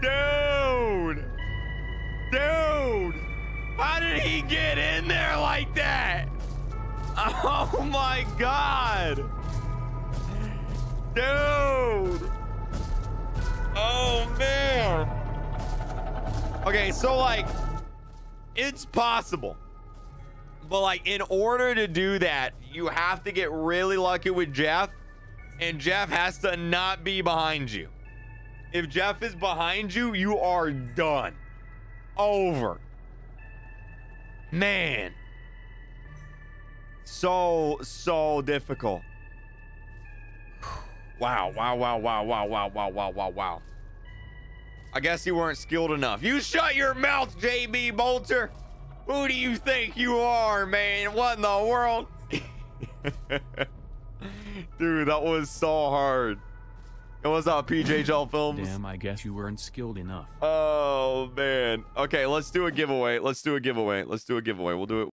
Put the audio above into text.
Dude! Dude! How did he get in there like that? Oh my God! Dude! Oh man! Okay, so like, it's possible. But like, in order to do that, you have to get really lucky with Jeff, and Jeff has to not be behind you. If Jeff is behind you, you are done. Over. Man. So difficult. Wow, wow, wow, wow, wow, wow, wow, wow, wow, wow. I guess you weren't skilled enough. You shut your mouth, JB Bolter. Who do you think you are, man? What in the world? Dude, that was so hard. It was on PJL Films. Damn, I guess you weren't skilled enough. Oh, man. Okay, let's do a giveaway. Let's do a giveaway. We'll do it.